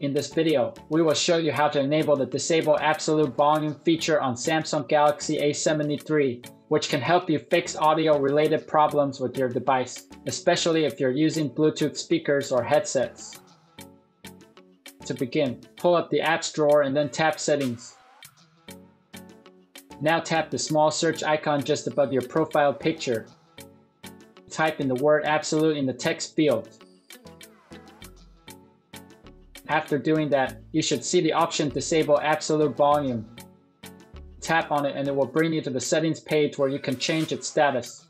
In this video, we will show you how to enable the Disable Absolute Volume feature on Samsung Galaxy A73, which can help you fix audio-related problems with your device, especially if you're using Bluetooth speakers or headsets. To begin, pull up the Apps drawer and then tap Settings. Now tap the small search icon just above your profile picture. Type in the word Absolute in the text field. After doing that, you should see the option Disable Absolute Volume. Tap on it and it will bring you to the settings page where you can change its status.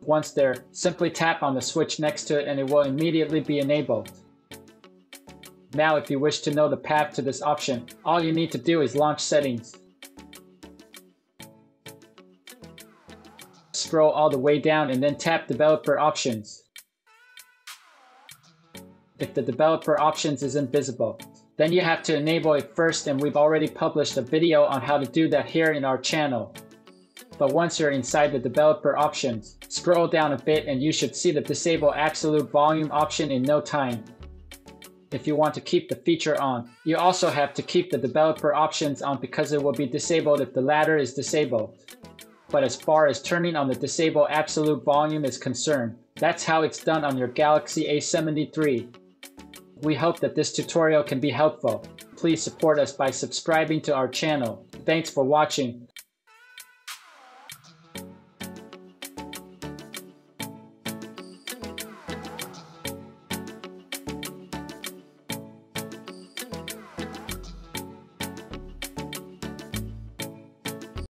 Once there, simply tap on the switch next to it and it will immediately be enabled. Now if you wish to know the path to this option, all you need to do is launch Settings. Scroll all the way down and then tap Developer Options. If the Developer Options isn't visible, then you have to enable it first, and we've already published a video on how to do that here in our channel. But once you're inside the Developer Options, scroll down a bit and you should see the Disable Absolute Volume option in no time. If you want to keep the feature on, you also have to keep the Developer Options on because it will be disabled if the latter is disabled. But as far as turning on the Disable Absolute Volume is concerned, that's how it's done on your Galaxy A73. We hope that this tutorial can be helpful. Please support us by subscribing to our channel. Thanks for watching.